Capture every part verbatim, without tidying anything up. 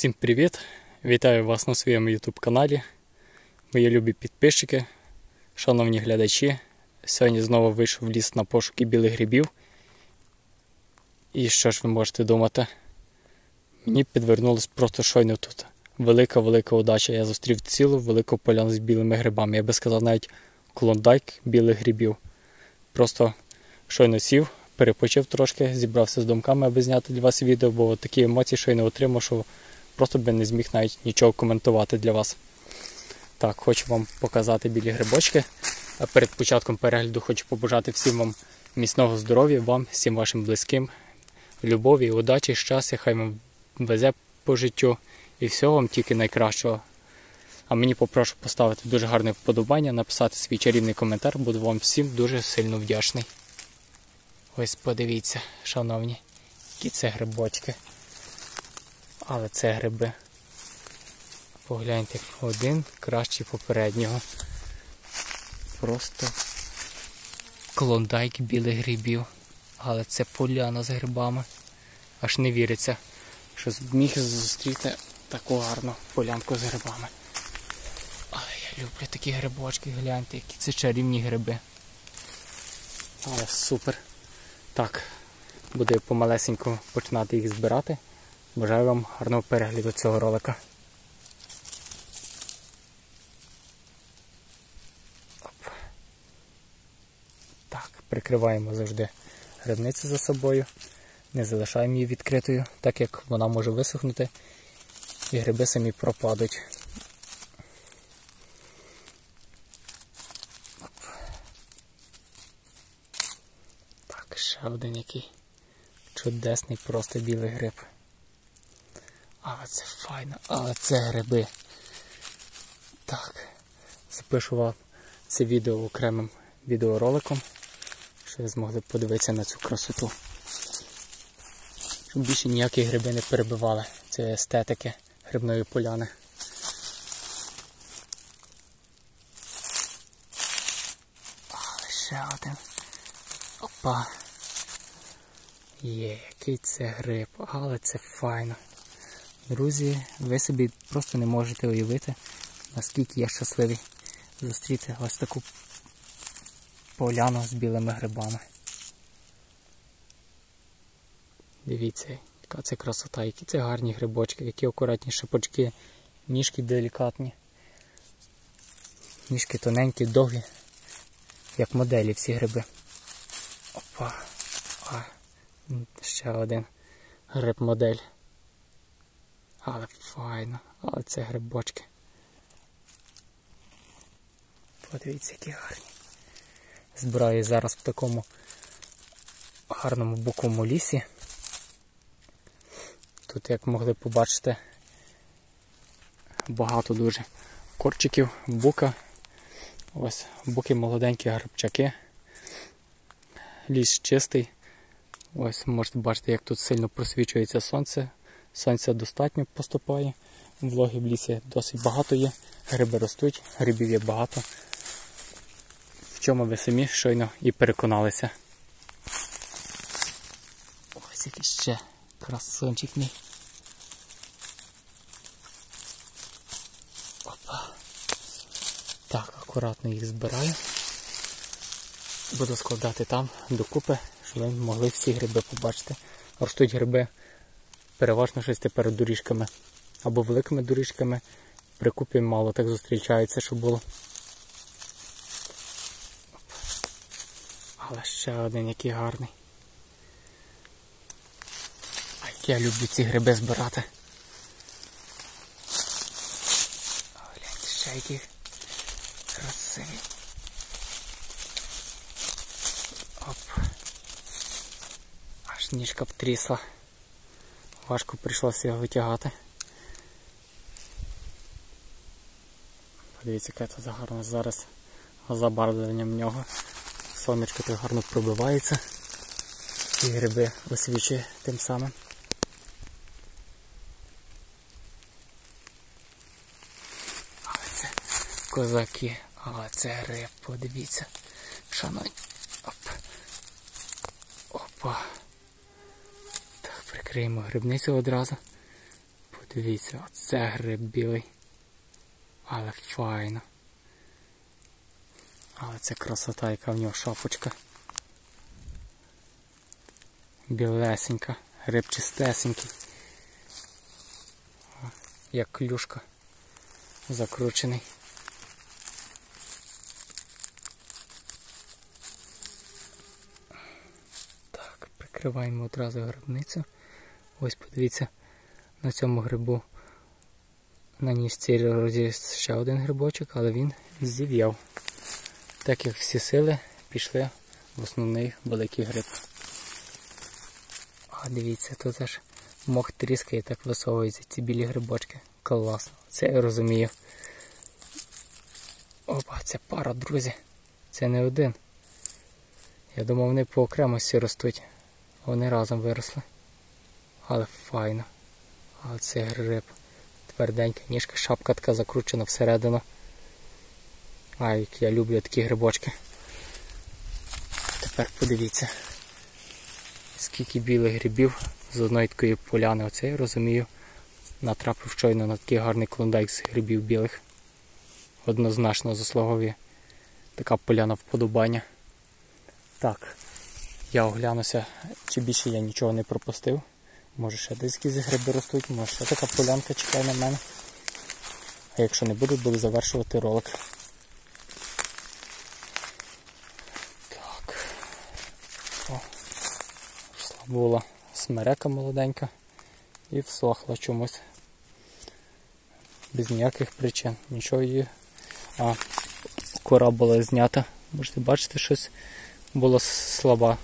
Всім привіт! Вітаю вас на своєму YouTube каналі. Мої любі підписчики, шановні глядачі. Сьогодні знову вийшов в ліс на пошуки білих грибів. І що ж ви можете думати? Мені підвернулась просто щойно тут велика-велика удача. Я зустрів цілу велику поляну з білими грибами. Я би сказав, навіть клондайк білих грибів. Просто щойно сів, перепочив трошки, зібрався з думками, аби зняти для вас відео, бо такі емоції щойно отримав, що просто би не зміг навіть нічого коментувати для вас. Так, хочу вам показати білі грибочки. А перед початком перегляду хочу побажати всім вам міцного здоров'я, вам, всім вашим близьким, любові, удачі, щастя, хай вам везе по життю і всього вам тільки найкращого. А мені попрошу поставити дуже гарне вподобання, написати свій чарівний коментар, буду вам всім дуже сильно вдячний. Ось подивіться, шановні, які це грибочки. Але це гриби. Погляньте, один кращий попереднього. Просто клондайк білих грибів. Але це поляна з грибами. Аж не віриться, що зміг зустріти таку гарну полянку з грибами. Але я люблю такі грибочки, гляньте, які це чарівні гриби. Але супер. Так, буду помалесенько починати їх збирати. Бажаю вам гарного перегляду цього ролика. Оп. Так, прикриваємо завжди грибницю за собою. Не залишаємо її відкритою, так як вона може висохнути і гриби самі пропадуть. Оп. Так, ще один який чудесний просто білий гриб. Але це файно, але це гриби. Так, запишу вам це відео окремим відеороликом, щоб ви змогли подивитися на цю красоту. Щоб більше ніякі гриби не перебивали цієї естетики грибної поляни. Але ще один. Опа! Є, який це гриб, але це файно. Друзі, ви собі просто не можете уявити, наскільки я щасливий зустріти ось таку поляну з білими грибами. Дивіться, яка це красота, які це гарні грибочки, які акуратні шипочки, ніжки делікатні. Ніжки тоненькі, довгі, як моделі всі гриби. Опа, а, ще один гриб-модель. Але файно, але це грибочки. Подивіться, які гарні. Збираю зараз в такому гарному буковому лісі. Тут, як могли побачити, багато дуже корчиків, бука. Ось буки молоденькі грибчаки. Ліс чистий. Ось можете бачити, як тут сильно просвічується сонце. Сонця достатньо поступає, вологи в лісі досить багато є, гриби ростуть, грибів є багато, в чому ви самі щойно і переконалися. Ось який ще красунчик мій. Опа. Так, акуратно їх збираю. Буду складати там докупи, щоб ви могли всі гриби побачити. Ростуть гриби переважно щось тепер доріжками або великими доріжками, при купі мало так зустрічається, що було. Але ще один який гарний. А як я люблю ці гриби збирати. Гляньте, ще які красиві. Оп. Аж ніжка втрісла. Важко прийшлося його витягати. Подивіться, яка це гарно зараз забарвленням нього. Сонечко тут гарно пробивається. І гриби освічує тим самим. Але це козаки, але це гриб, подивіться. Шановні. Оп. Опа. Криємо грибницю одразу. Дивіться, оце гриб білий. Але файно. Але це красота, яка в нього шапочка. Білесенька, гриб чистесенький. Як клюшка закручений. Так, прикриваємо одразу грибницю. Ось подивіться, на цьому грибу, на ніжці розріс ще один грибочок, але він зів'яв. Так як всі сили пішли в основний великий гриб. А дивіться, тут аж мох тріскає, так висовуються ці білі грибочки. Класно, це я розумію. Опа, це пара, друзі. Це не один. Я думав, вони по окремості ростуть. Вони разом виросли. Але файно. Але це гриб. Тверденька ніжка, шапка така закручена всередину. А, як я люблю такі грибочки. Тепер подивіться, скільки білих грибів з одної такої поляни. Оце я розумію, натрапив щойно на такий гарний клондайк з грибів білих. Однозначно заслуговує така поляна вподобання. Так, я оглянуся, чи більше я нічого не пропустив. Може ще десь якісь гриби ростуть, може ще така полянка чекає на мене. А якщо не буду, буду завершувати ролик. Так. О, пішла була смерека молоденька і всохла чомусь. Без ніяких причин. Нічого її... А, кора була знята. Можете бачити, щось було слабо.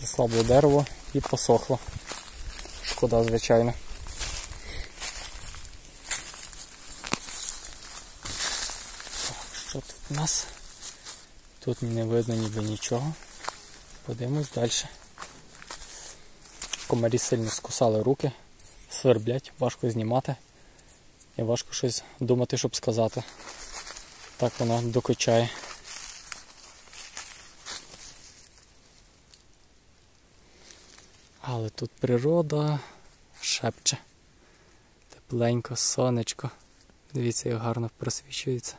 Заслабло дерево і посохло. Шкода, звичайно. Так, що тут у нас? Тут не видно ніби нічого. Подивимось далі. Комарі сильно скусали руки, сверблять, важко знімати. І важко щось думати, щоб сказати. Так воно докучає. Але тут природа шепче. Тепленько, сонечко. Дивіться, як гарно просвічується.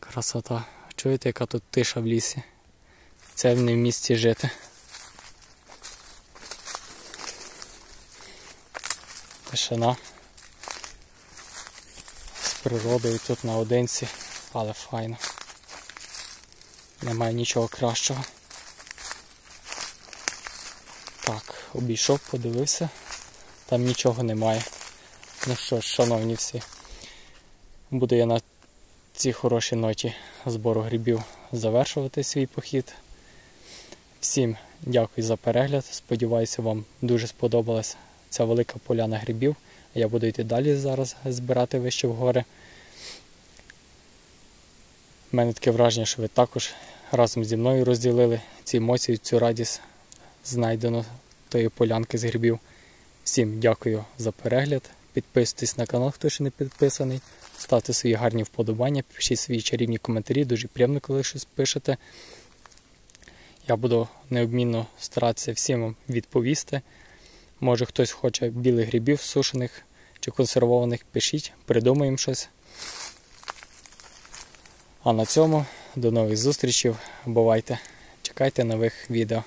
Красота. Чуєте, яка тут тиша в лісі? Це не в місті жити. Тишина. З природою тут наодинці, але файно. Немає нічого кращого. Так, обійшов, подивився, там нічого немає. Ну що ж, шановні всі, буду я на цій хорошій ноті збору грибів завершувати свій похід. Всім дякую за перегляд, сподіваюся, вам дуже сподобалася ця велика поляна грибів. Я буду йти далі зараз збирати вище в гори. У мене таке враження, що ви також разом зі мною розділили ці емоції, цю радість знайдено тої полянки з грибів. Всім дякую за перегляд. Підписуйтесь на канал, хто ще не підписаний. Ставте свої гарні вподобання, пишіть свої чарівні коментарі. Дуже приємно, коли щось пишете. Я буду неодмінно старатися всім вам відповісти. Може хтось хоче білих грибів сушених чи консервованих, пишіть, придумаємо щось. А на цьому до нових зустрічей. Бувайте, чекайте нових відео.